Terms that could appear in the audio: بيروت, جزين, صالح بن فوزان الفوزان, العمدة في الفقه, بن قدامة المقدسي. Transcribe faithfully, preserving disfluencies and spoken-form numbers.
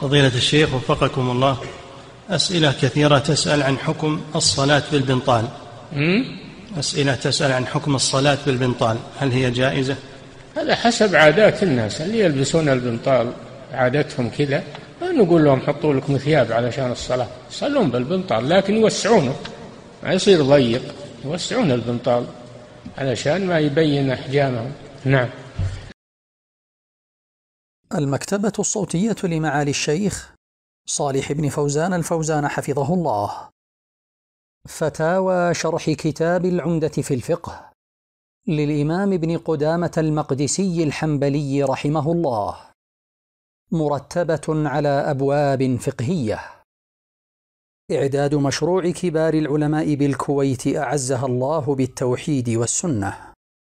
فضيلة الشيخ وفقكم الله، أسئلة كثيرة تسأل عن حكم الصلاة بالبنطال. أسئلة تسأل عن حكم الصلاة بالبنطال، هل هي جائزة؟ هذا حسب عادات الناس اللي يلبسون البنطال، عادتهم كذا. ما نقول لهم حطوا لكم ثياب علشان الصلاة، صلون بالبنطال لكن يوسعونه، ما يصير ضيق، يوسعون البنطال علشان ما يبين أحجامهم. نعم. المكتبة الصوتية لمعالي الشيخ صالح بن فوزان الفوزان حفظه الله، فتاوى شرح كتاب العمدة في الفقه للإمام بن قدامة المقدسي الحنبلي رحمه الله، مرتبة على أبواب فقهية. إعداد مشروع كبار العلماء بالكويت أعزها الله بالتوحيد والسنة.